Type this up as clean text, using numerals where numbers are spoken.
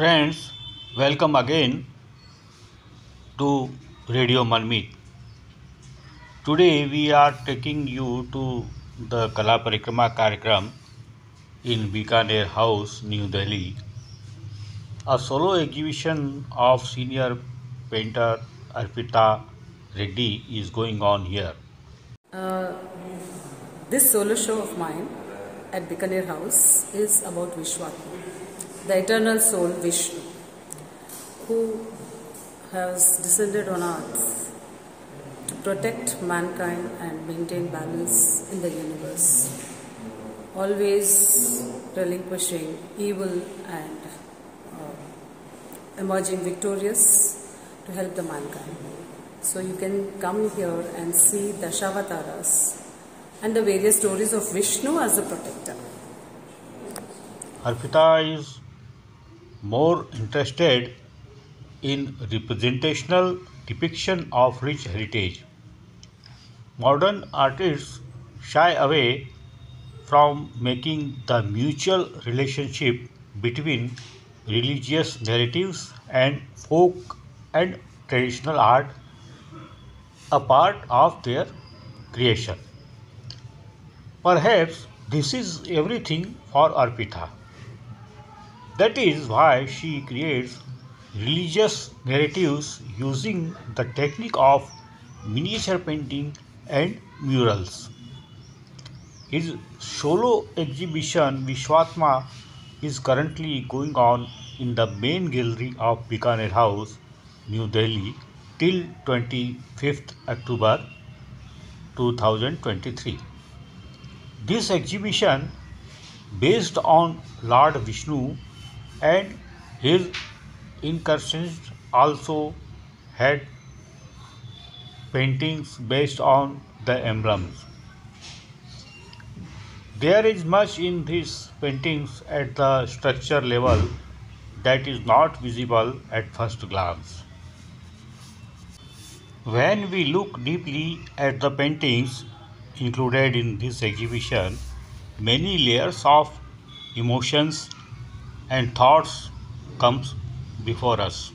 Friends, welcome again to Radio Manmeet. Today we are taking you to the Kala Parikrama Karikram in Bikaner House, New Delhi. A solo exhibition of senior painter Arpita Reddy is going on here. This solo show of mine at Bikaner House is about Vishwatma, the eternal soul Vishnu, who has descended on earth to protect mankind and maintain balance in the universe, always relinquishing evil and emerging victorious to help the mankind. So you can come here and see Dashavataras and the various stories of Vishnu as the protector. Arpita is more interested in representational depiction of rich heritage. Modern artists shy away from making the mutual relationship between religious narratives and folk and traditional art a part of their creation. Perhaps this is everything for Arpita. That is why she creates religious narratives using the technique of miniature painting and murals. His solo exhibition Vishwatma is currently going on in the main gallery of Bikaner House, New Delhi till 25th October 2023. This exhibition, based on Lord Vishnu and his incursions, also had paintings based on the emblems. There is much in these paintings at the structure level that is not visible at first glance. When we look deeply at the paintings included in this exhibition, many layers of emotions and thoughts comes before us.